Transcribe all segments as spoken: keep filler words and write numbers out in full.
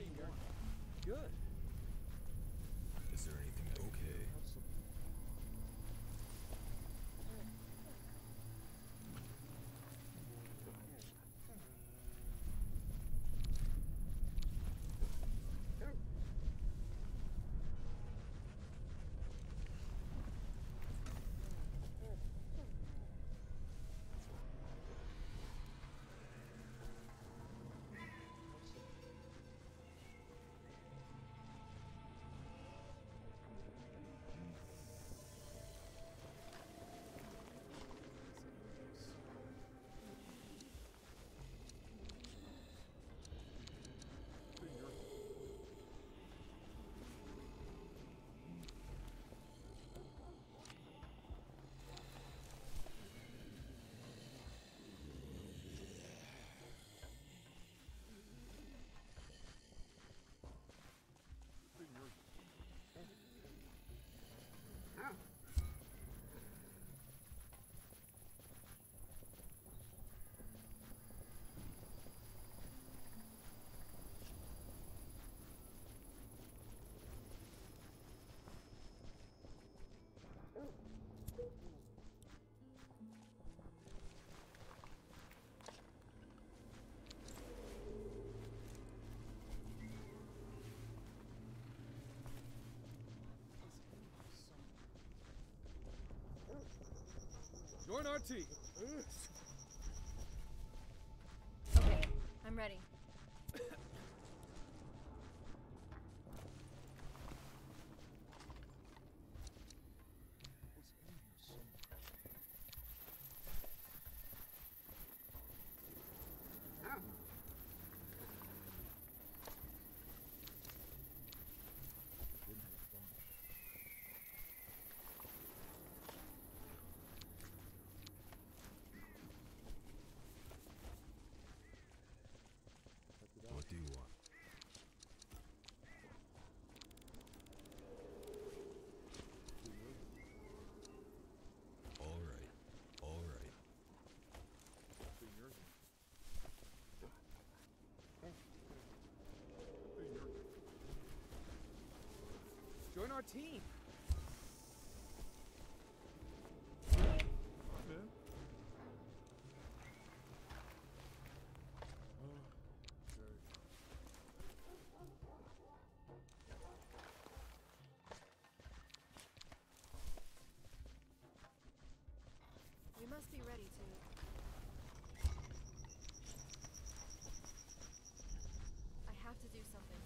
Morning, good. Is there anything okay? Join our team. Okay, I'm ready. Join our team. We must be ready to. I have to do something.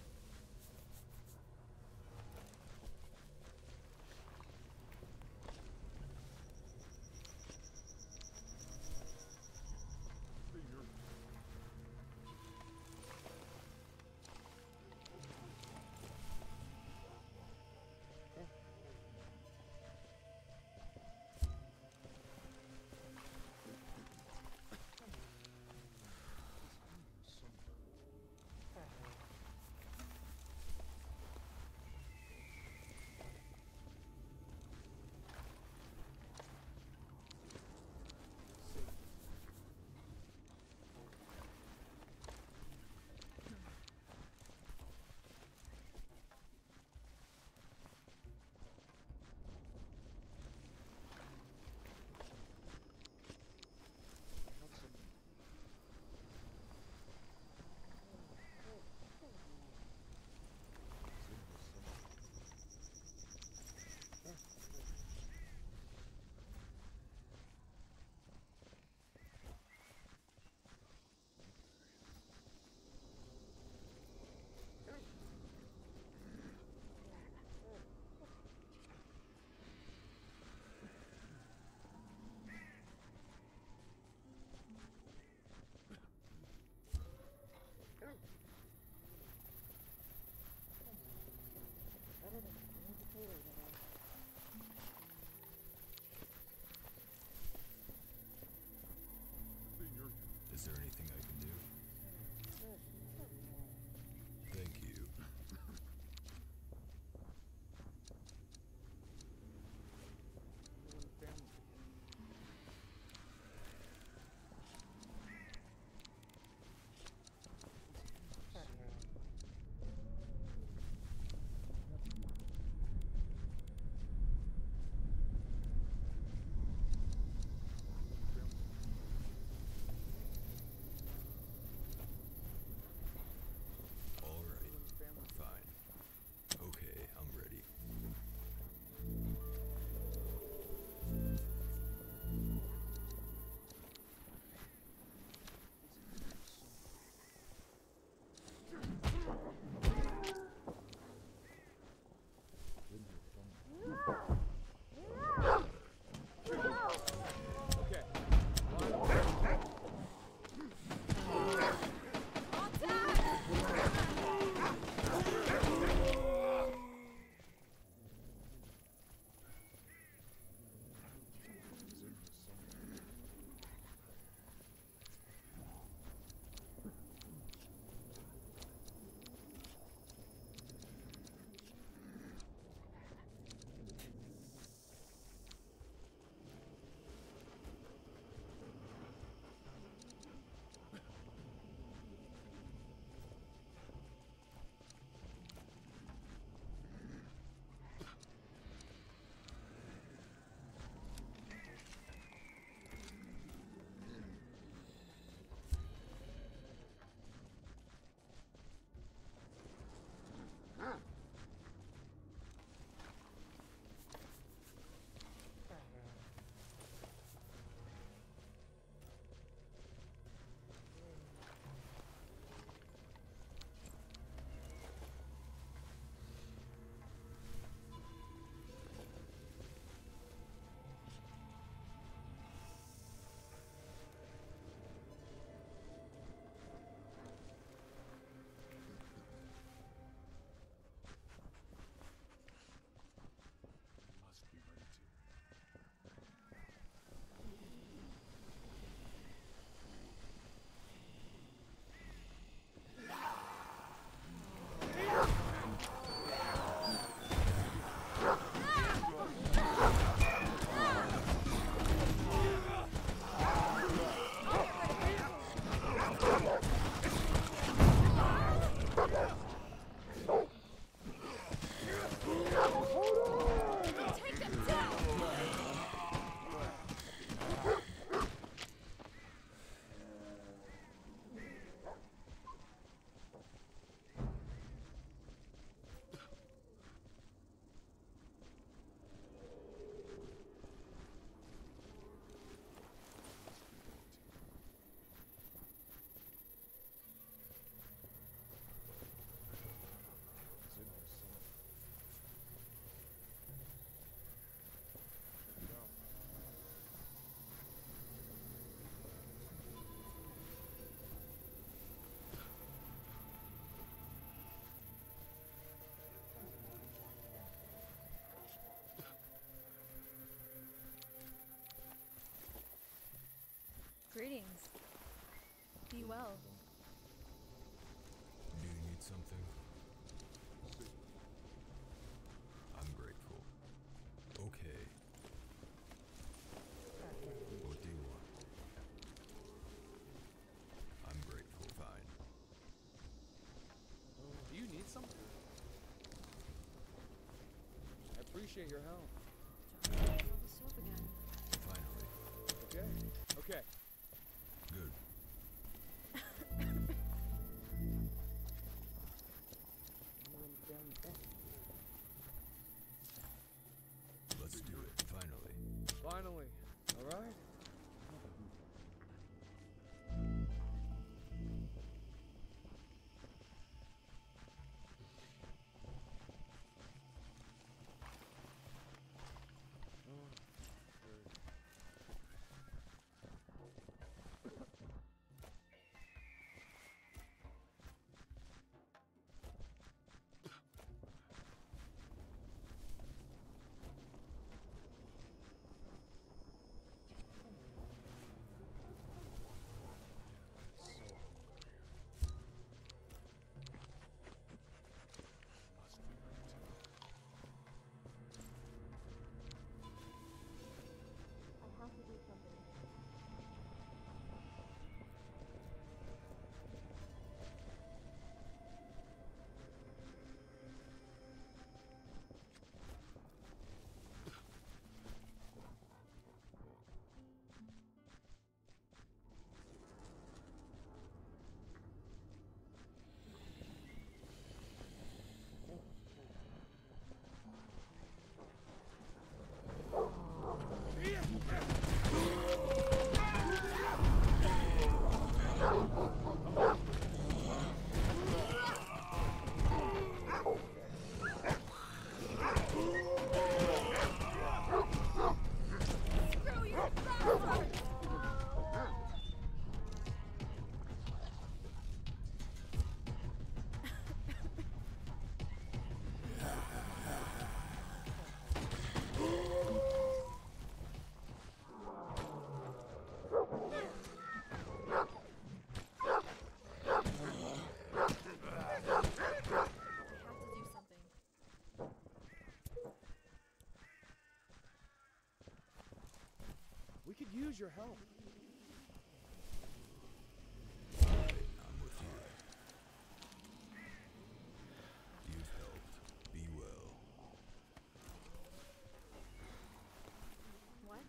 appreciate your help. Trying to fill this up again. Finally. Okay. Okay. Good. Let's do it. Finally. Finally. All right. We could use your help. I'm with you. You've helped. Be well. What?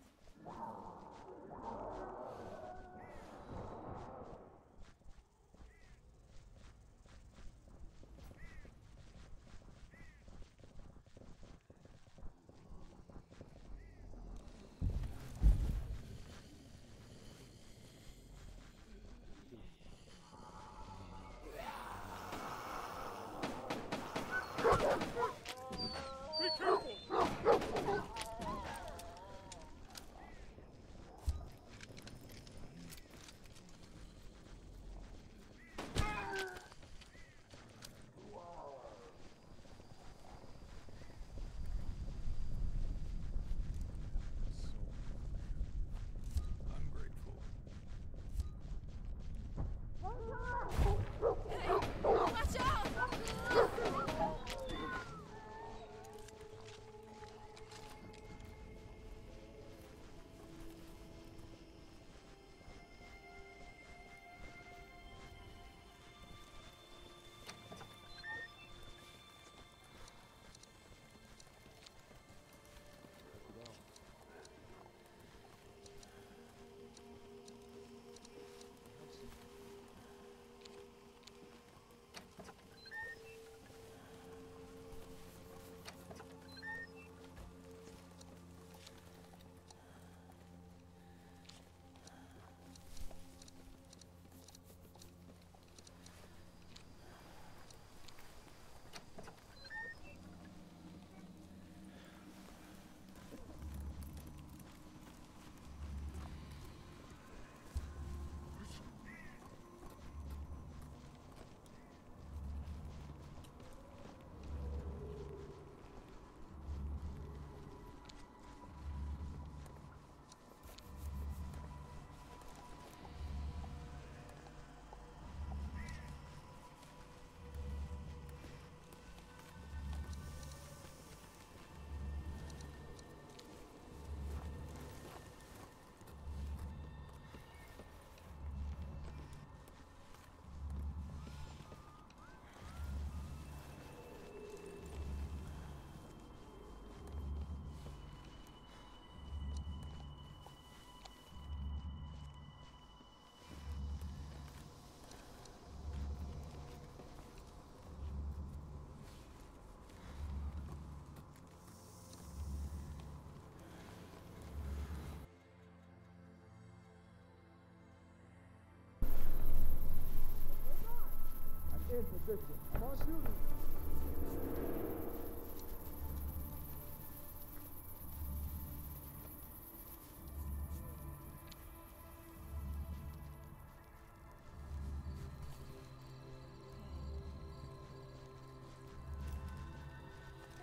in position. I'm on shooting.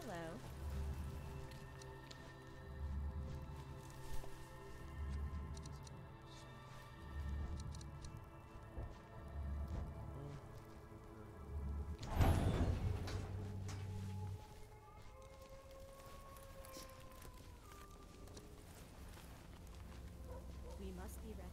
Hello. We must be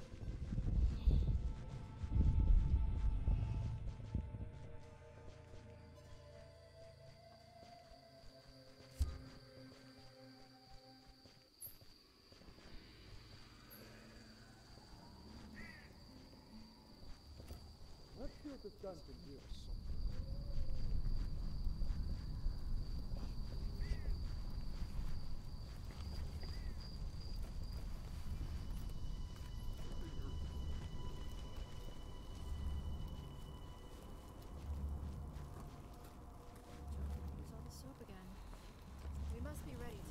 ready to. Let's see if it's done for you. There's all the soap again. We must be ready to.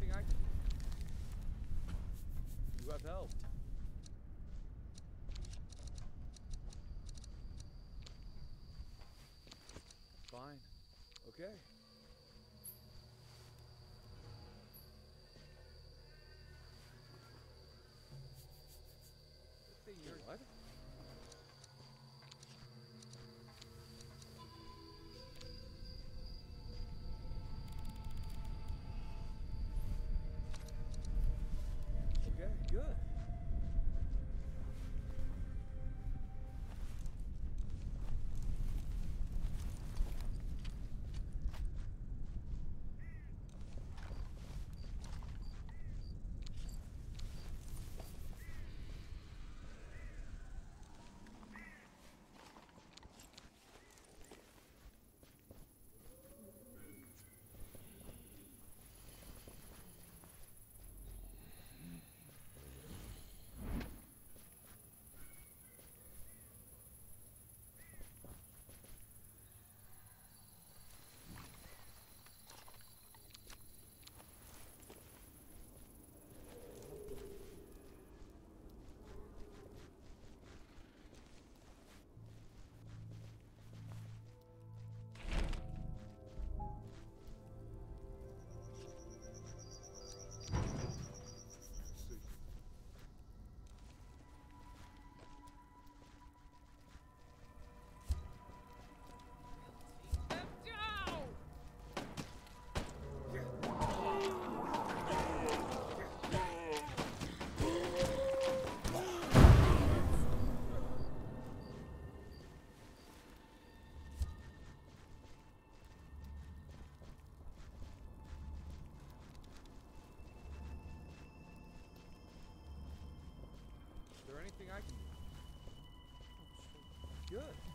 everything I can. You have helped. Fine. Okay. What? Okay, good. Anything I can do. Good.